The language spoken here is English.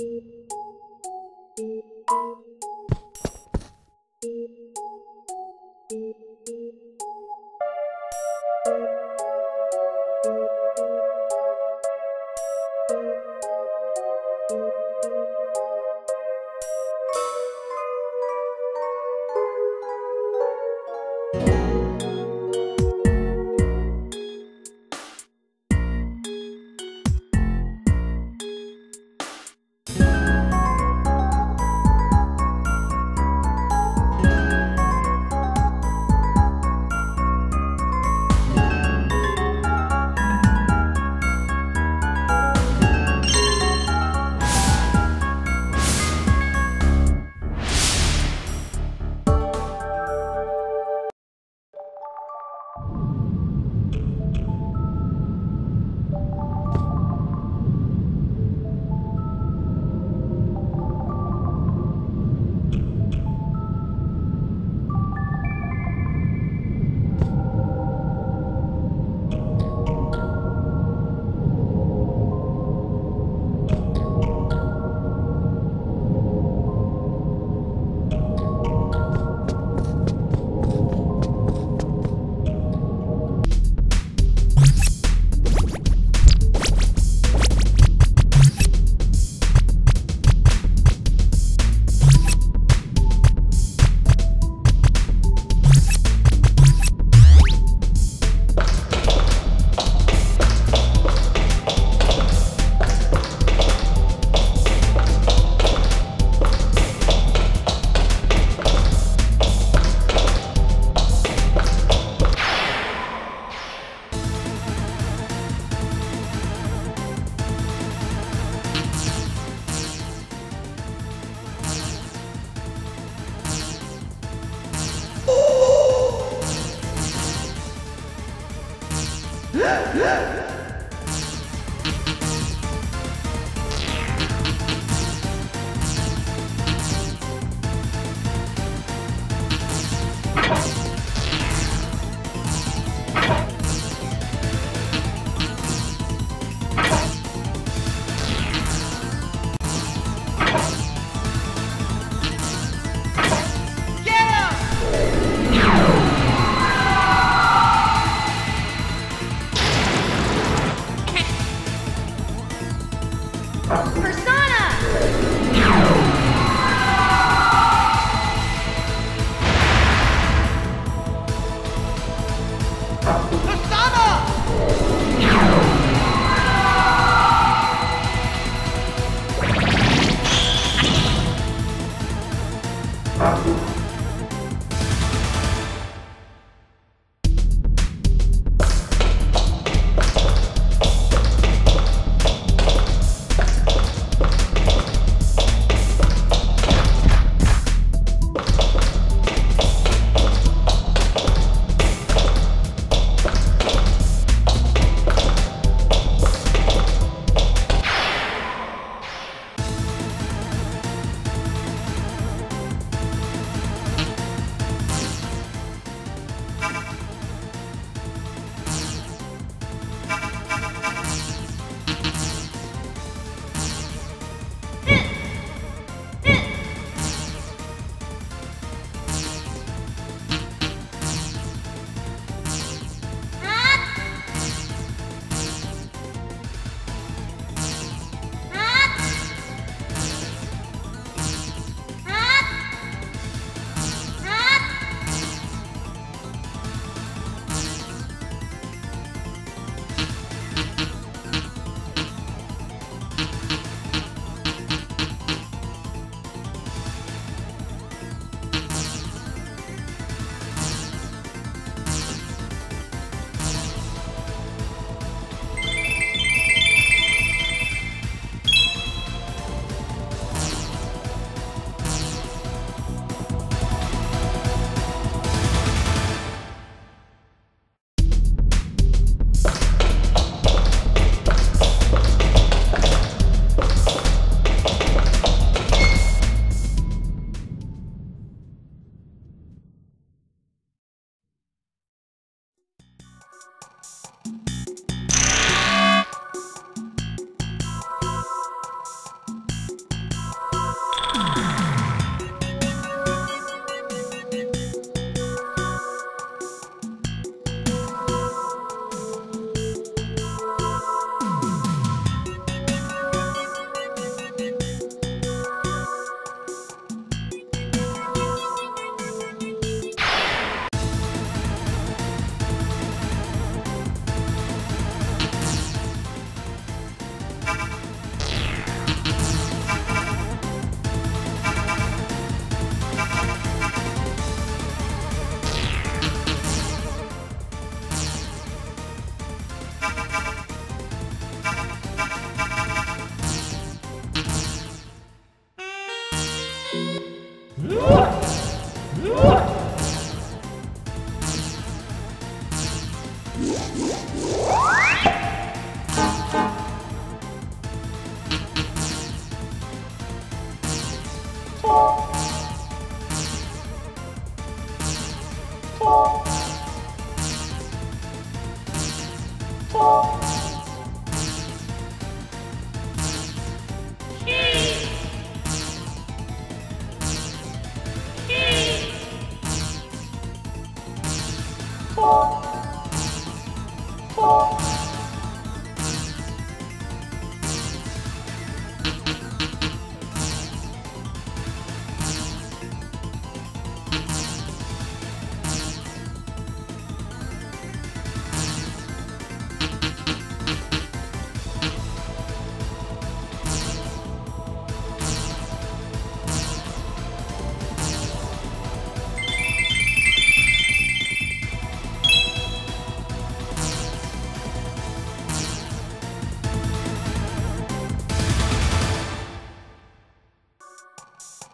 Yeah!